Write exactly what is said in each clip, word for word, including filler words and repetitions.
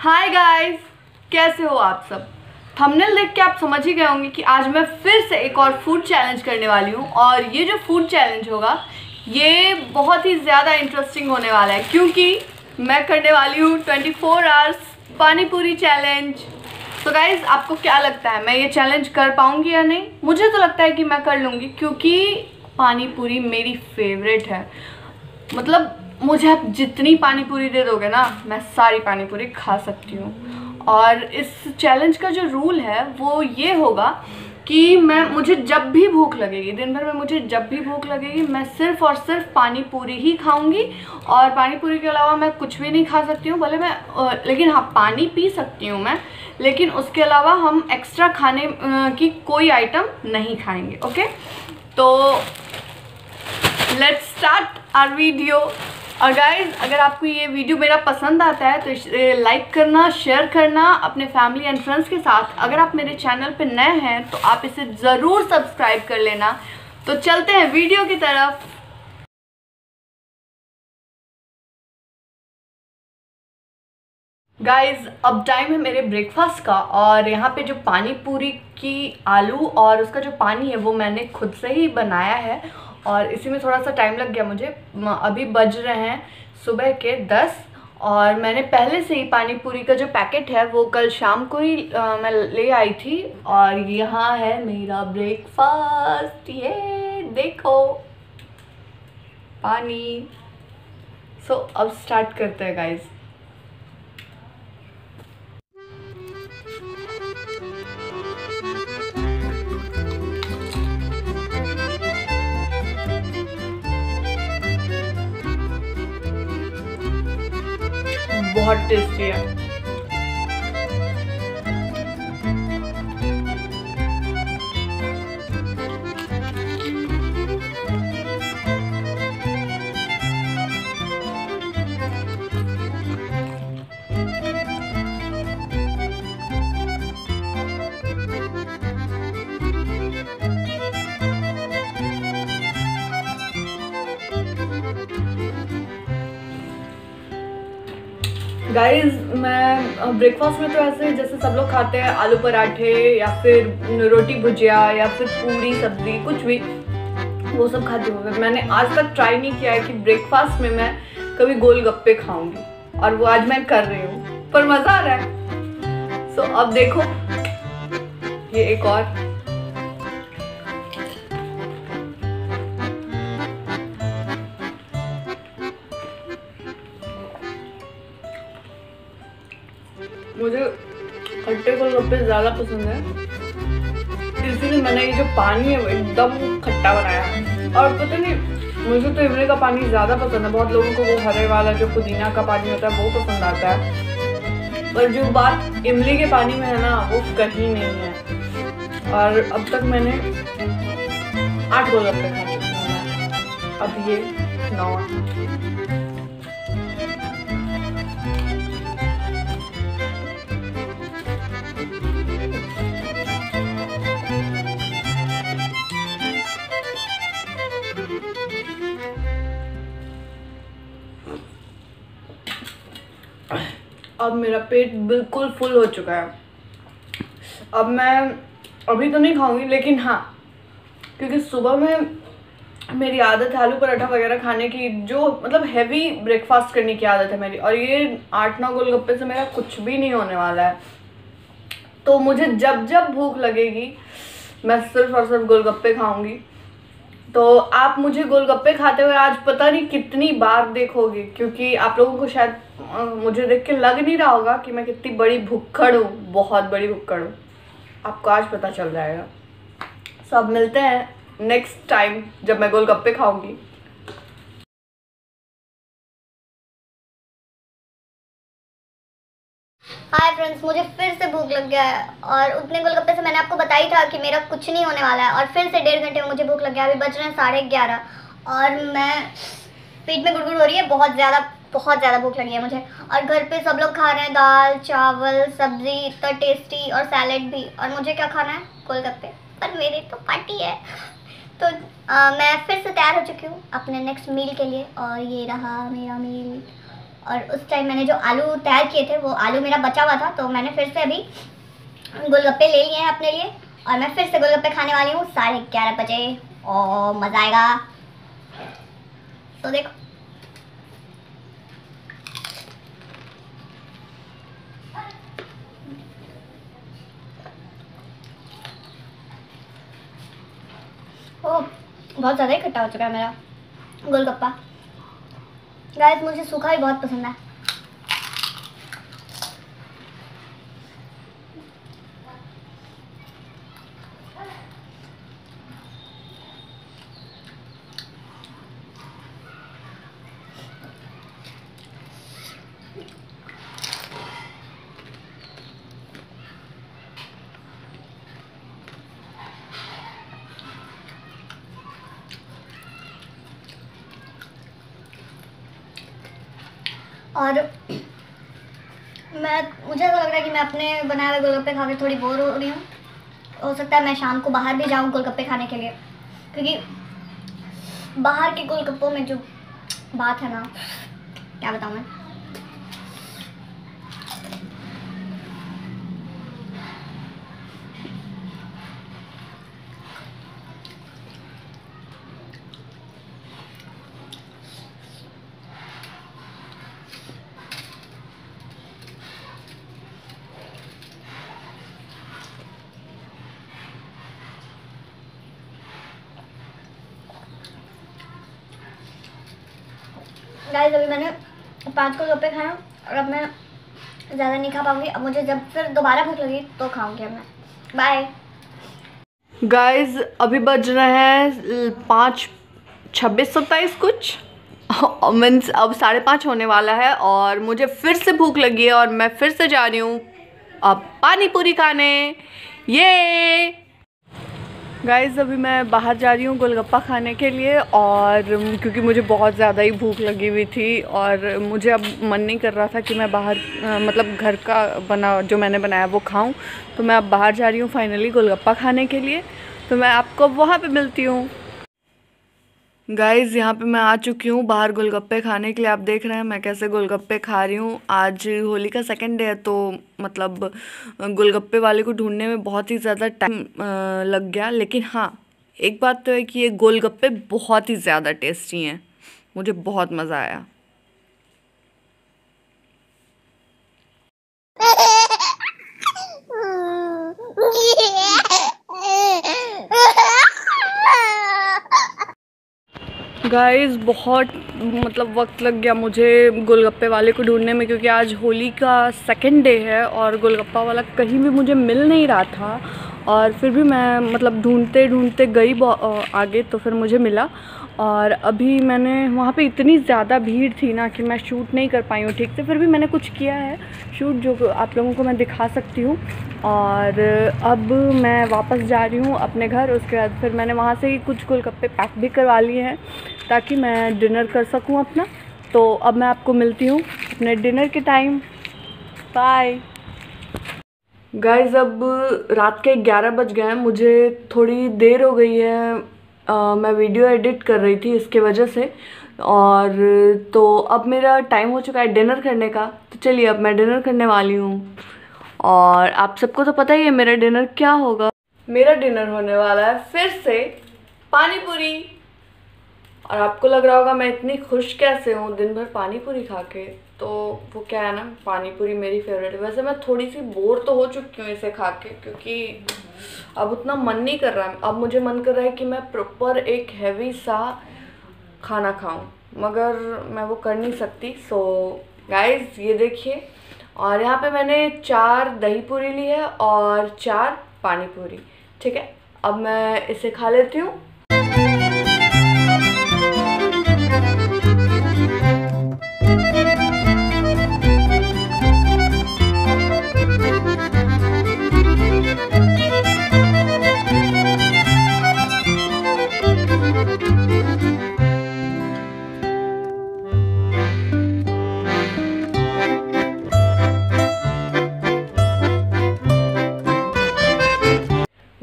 Hi guys, कैसे हो आप सब। थंबनेल देख के आप समझ ही गए होंगे कि आज मैं फिर से एक और फूड चैलेंज करने वाली हूँ। और ये जो फूड चैलेंज होगा ये बहुत ही ज़्यादा इंटरेस्टिंग होने वाला है, क्योंकि मैं करने वाली हूँ ट्वेंटी फ़ोर आवर्स पानी पूरी चैलेंज। तो गाइज़, आपको क्या लगता है मैं ये चैलेंज कर पाऊँगी या नहीं? मुझे तो लगता है कि मैं कर लूँगी, क्योंकि पानी पूरी मेरी फेवरेट है। मतलब मुझे आप जितनी पानी पूरी दे दोगे ना, मैं सारी पानी पूरी खा सकती हूँ। और इस चैलेंज का जो रूल है वो ये होगा कि मैं मुझे जब भी भूख लगेगी, दिन भर में मुझे जब भी भूख लगेगी, मैं सिर्फ़ और सिर्फ पानी पूरी ही खाऊंगी। और पानी पूरी के अलावा मैं कुछ भी नहीं खा सकती हूँ। भले मैं लेकिन हाँ, पानी पी सकती हूँ मैं, लेकिन उसके अलावा हम एक्स्ट्रा खाने की कोई आइटम नहीं खाएँगे। ओके, तो लेट्स स्टार्ट आवर वीडियो। और गाइज़, अगर आपको ये वीडियो मेरा पसंद आता है तो लाइक करना, शेयर करना अपने फैमिली एंड फ्रेंड्स के साथ। अगर आप मेरे चैनल पे नए हैं तो आप इसे ज़रूर सब्सक्राइब कर लेना। तो चलते हैं वीडियो की तरफ। गाइज़, अब टाइम है मेरे ब्रेकफास्ट का। और यहाँ पे जो पानी पूरी की आलू और उसका जो पानी है वो मैंने खुद से ही बनाया है। और इसी में थोड़ा सा टाइम लग गया मुझे। अभी बज रहे हैं सुबह के दस। और मैंने पहले से ही पानी पूरी का जो पैकेट है वो कल शाम को ही आ, मैं ले आई थी। और यहाँ है मेरा ब्रेकफास्ट, ये देखो पानी। सो so, अब स्टार्ट करते हैं गाइज़। बहुत टेस्टी है। गाइज़, मैं ब्रेकफास्ट में तो ऐसे जैसे सब लोग खाते हैं आलू पराठे या फिर रोटी भुजिया या फिर पूरी सब्ज़ी, कुछ भी वो सब खाती हूँ। मैंने आज तक ट्राई नहीं किया है कि ब्रेकफास्ट में मैं कभी गोलगप्पे खाऊंगी, और वो आज मैं कर रही हूँ, पर मज़ा आ रहा है। सो so, अब देखो ये एक और। मुझे खट्टे गोलगप्पे ज़्यादा पसंद है, इसीलिए मैंने ये जो पानी है वो एकदम खट्टा बनाया है। और पता नहीं, मुझे तो इमली का पानी ज़्यादा पसंद है। बहुत लोगों को वो हरे वाला जो पुदीना का पानी होता है वो पसंद आता है, पर जो बात इमली के पानी में है ना वो कहीं नहीं है। और अब तक मैंने आठ गोलगप्पे खा चुकी हूँ, अब ये नौ। अब मेरा पेट बिल्कुल फुल हो चुका है। अब मैं अभी तो नहीं खाऊंगी, लेकिन हाँ, क्योंकि सुबह में मेरी आदत है आलू पराठा वगैरह खाने की, जो मतलब हैवी ब्रेकफास्ट करने की आदत है मेरी। और ये आठ नौ गोलगप्पे से मेरा कुछ भी नहीं होने वाला है। तो मुझे जब जब भूख लगेगी मैं सिर्फ और सिर्फ गोलगप्पे खाऊंगी। तो आप मुझे गोलगप्पे खाते हुए आज पता नहीं कितनी बार देखोगे, क्योंकि आप लोगों को शायद आ, मुझे देख के लग नहीं रहा होगा कि मैं कितनी बड़ी भुक्खड़ हूँ, बहुत बड़ी भुक्खड़ हूँ। आपको आज पता चल जाएगा। सो अब मिलते हैं नेक्स्ट टाइम जब मैं गोलगप्पे खाऊंगी। हाय फ्रेंड्स, मुझे फिर से भूख लग गया है। और उतने गोलगप्पे से मैंने आपको बताया था कि मेरा कुछ नहीं होने वाला है। और फिर से डेढ़ घंटे में मुझे भूख लग गया। अभी बज रहे हैं साढ़े ग्यारह। और मैं पेट में गुड़गुड़ हो रही है, बहुत ज़्यादा बहुत ज़्यादा भूख लगी है मुझे। और घर पे सब लोग खा रहे हैं दाल चावल सब्ज़ी, इतना टेस्टी, और सैलेड भी। और मुझे क्या खाना है? गोलगप्पे। पर मेरी तो पार्टी है। तो आ, मैं फिर से तैयार हो चुकी हूँ अपने नेक्स्ट मील के लिए। और ये रहा मेरा मील। और उस टाइम मैंने जो आलू तैयार किए थे वो आलू मेरा बचा हुआ था, तो मैंने फिर से अभी गोलगप्पे ले लिए हैं अपने लिए और मैं फिर से गोलगप्पे खाने वाली हूँ साढ़े ग्यारह बजे और मज़ा आएगा। तो देखो ओ, बहुत ज़्यादा ही खट्टा हो चुका है मेरा गोलगप्पा। गाइस मुझे सूखा भी बहुत पसंद है। और मैं मुझे ऐसा लग रहा है कि मैं अपने बनाए हुए गोलगप्पे खा के थोड़ी बोर हो रही हूँ। हो सकता है मैं शाम को बाहर भी जाऊँ गोलगप्पे खाने के लिए, क्योंकि बाहर के गोलगप्पों में जो बात है ना, क्या बताऊँ मैं। गाइस अभी मैंने पाँच गोलगप्पे खाए और अब मैं ज़्यादा नहीं खा पाऊँगी। अब मुझे जब फिर दोबारा भूख लगी तो खाऊँगी अब मैं। बाय गाइस, अभी बज रहे हैं पाँच छब्बीस सत्ताईस कुछ मीन्स अब साढ़े पाँच होने वाला है और मुझे फिर से भूख लगी है और मैं फिर से जा रही हूँ अब पानी पूरी खाने। ये गाइज़ अभी मैं बाहर जा रही हूँ गोलगप्पा खाने के लिए और क्योंकि मुझे बहुत ज़्यादा ही भूख लगी हुई थी और मुझे अब मन नहीं कर रहा था कि मैं बाहर आ, मतलब घर का बना जो मैंने बनाया वो खाऊं, तो मैं अब बाहर जा रही हूँ फाइनली गोलगप्पा खाने के लिए। तो मैं आपको वहाँ पे मिलती हूँ। गाइज़ यहाँ पे मैं आ चुकी हूँ बाहर गोलगप्पे खाने के लिए। आप देख रहे हैं मैं कैसे गोलगप्पे खा रही हूँ। आज होली का सेकंड डे है तो मतलब गोलगप्पे वाले को ढूंढने में बहुत ही ज़्यादा टाइम लग गया, लेकिन हाँ एक बात तो है कि ये गोलगप्पे बहुत ही ज़्यादा टेस्टी हैं। मुझे बहुत मज़ा आया। गाइज़ बहुत मतलब वक्त लग गया मुझे गोलगप्पे वाले को ढूंढने में, क्योंकि आज होली का सेकंड डे है और गोलगप्पा वाला कहीं भी मुझे मिल नहीं रहा था। और फिर भी मैं मतलब ढूंढते ढूंढते गई आगे तो फिर मुझे मिला। और अभी मैंने वहाँ पे इतनी ज़्यादा भीड़ थी ना कि मैं शूट नहीं कर पाई हूँ ठीक से, फिर भी मैंने कुछ किया है शूट जो आप लोगों को मैं दिखा सकती हूँ। और अब मैं वापस जा रही हूँ अपने घर। उसके बाद फिर मैंने वहाँ से ही कुछ गोलगप्पे पैक भी करवा लिए हैं ताकि मैं डिनर कर सकूँ अपना। तो अब मैं आपको मिलती हूँ अपने डिनर के टाइम। बाय गाइज़, अब रात के ग्यारह बज गए हैं। मुझे थोड़ी देर हो गई है, आ, मैं वीडियो एडिट कर रही थी इसके वजह से। और तो अब मेरा टाइम हो चुका है डिनर करने का, तो चलिए अब मैं डिनर करने वाली हूँ। और आप सबको तो पता ही है मेरा डिनर क्या होगा। मेरा डिनर होने वाला है फिर से पानी पूरी। और आपको लग रहा होगा मैं इतनी खुश कैसे हूँ दिन भर पानी पूरी खा के, तो वो क्या है ना, पानी पूरी मेरी फेवरेट है। वैसे मैं थोड़ी सी बोर तो हो चुकी हूँ इसे खा के, क्योंकि अब उतना मन नहीं कर रहा है। अब मुझे मन कर रहा है कि मैं प्रॉपर एक हैवी सा खाना खाऊँ, मगर मैं वो कर नहीं सकती। सो गाइज़ ये देखिए, और यहाँ पे मैंने चार दही पूरी ली है और चार पानी पूरी। ठीक है, अब मैं इसे खा लेती हूँ।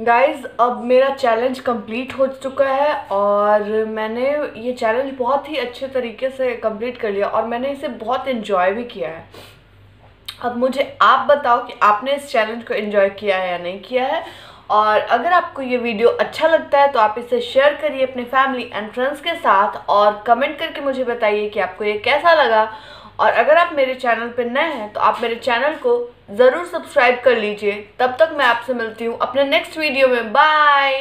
गाइज़ अब मेरा चैलेंज कंप्लीट हो चुका है और मैंने ये चैलेंज बहुत ही अच्छे तरीके से कंप्लीट कर लिया और मैंने इसे बहुत इन्जॉय भी किया है। अब मुझे आप बताओ कि आपने इस चैलेंज को इन्जॉय किया है या नहीं किया है। और अगर आपको ये वीडियो अच्छा लगता है तो आप इसे शेयर करिए अपने फैमिली एंड फ्रेंड्स के साथ और कमेंट करके मुझे बताइए कि आपको ये कैसा लगा। और अगर आप मेरे चैनल पर नए हैं तो आप मेरे चैनल को ज़रूर सब्सक्राइब कर लीजिए। तब तक मैं आपसे मिलती हूँ अपने नेक्स्ट वीडियो में। बाय।